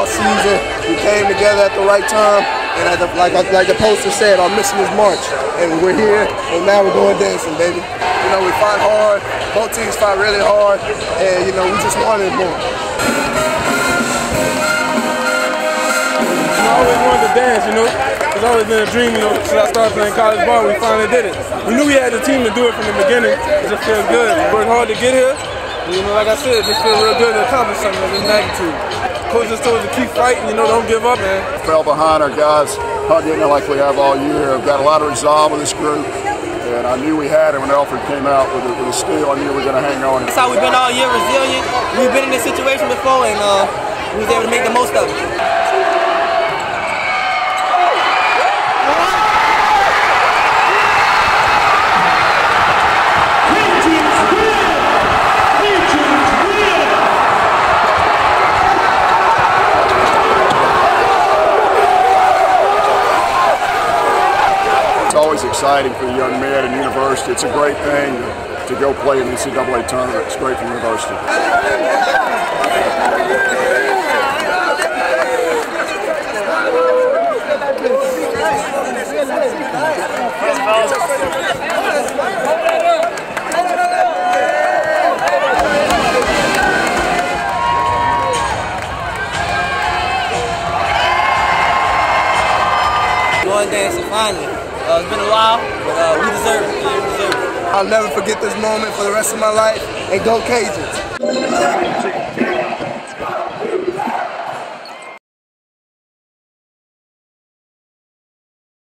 all season. We came together at the right time, and like the poster said, our mission is March, and we're here, and now we're going dancing, baby. You know, we fought hard. Both teams fought really hard, and, you know, we just wanted more. I always wanted to dance, you know. It's always been a dream, you know, since I started playing college ball. We finally did it. We knew we had the team to do it from the beginning. It just feels good. We worked hard to get here. You know, like I said, it just feels real good to accomplish something of this magnitude. Coach just told us to keep fighting, you know, don't give up, man. Fell behind, our guys hung in there like we have all year. We've got a lot of resolve with this group. And I knew we had it when Alfred came out with a steal. I knew we were going to hang on. That's how we've been all year, resilient. We've been in this situation before, and we was able to make the most of it. It's exciting for the young men and university. It's a great thing to go play in the NCAA tournament. It's great for university. Going dancing finally. It's been a while, but we deserve it. Yeah, we deserve it. I'll never forget this moment for the rest of my life, and go Cajuns!